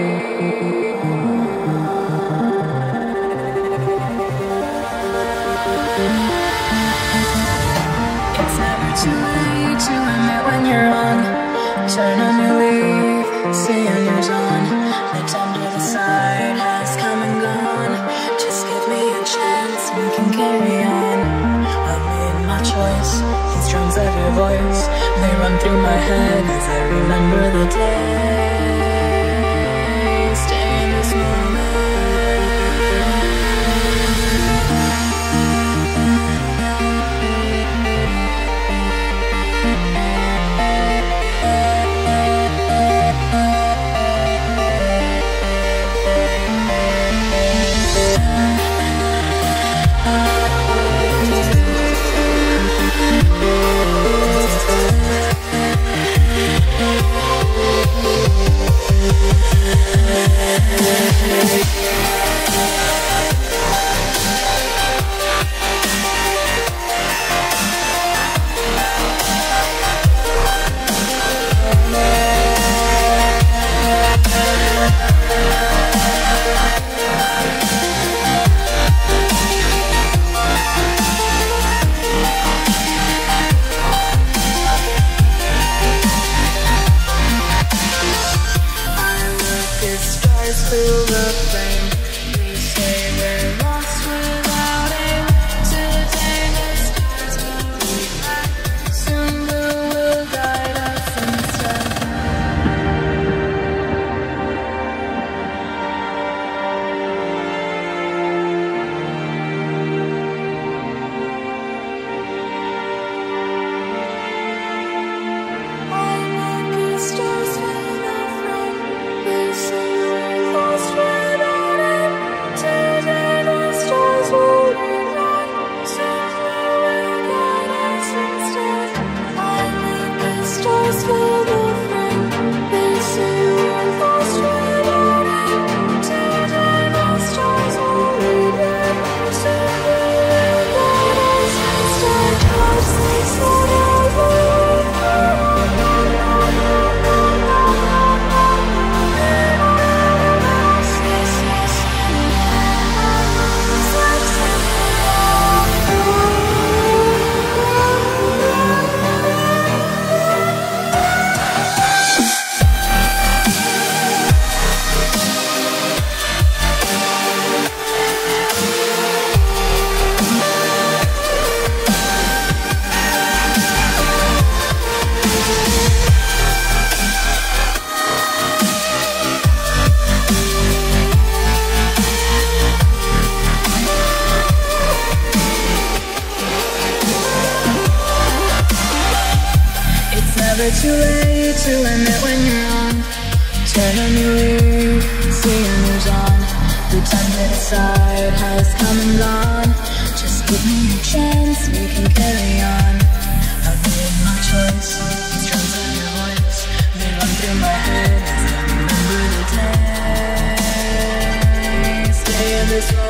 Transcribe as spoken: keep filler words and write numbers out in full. It's never too late to admit when you're wrong. Turn on your leave, see you years on. The time to decide has come and gone. Just give me a chance, we can carry on. I'll make my choice, these drums of your voice, they run through my head as I remember the day. Stay in this moment. Through the flame, they say we're lost without aim. Today the stars will be back, soon the will guide us inside. I look at stars through the flame, they say it's never too late to admit when you're on. Turn on your leave, see you move on. The time to decide has come and gone. Just give me a chance, we can carry on. I've made my choice, these drums on your voice, they run through my head as I remember the day. Stay in this moment.